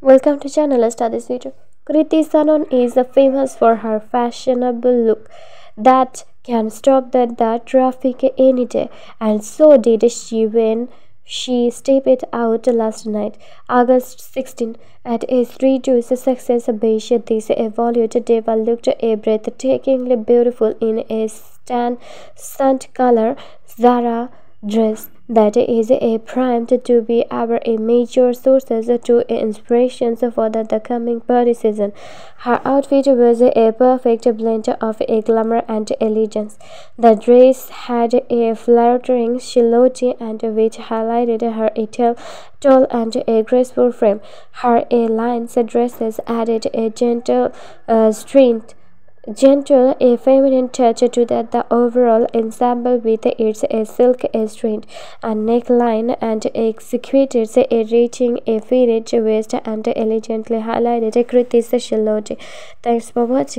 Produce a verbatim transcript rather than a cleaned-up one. Welcome to channel. Let's start this video. Kriti Sanon is famous for her fashionable look that can stop the, the traffic any day, and so did she when she stepped out last night, August sixteenth, at a street whose success beach. This evolved diva looked a breathtakingly beautiful in a tan sun color Zara dress that is a primed to be our a major sources to inspirations for the, the coming party season. Her outfit was a perfect blend of a glamour and elegance. The dress had a flattering silhouette and which highlighted her a tall and a graceful frame. Her A-line dresses added a gentle uh, strength Gentle, a feminine touch to that the overall ensemble with its a silk a strand, a neckline, and executed a reaching a fitted waist and elegantly highlighted Kriti's silhouette. Thanks for watching.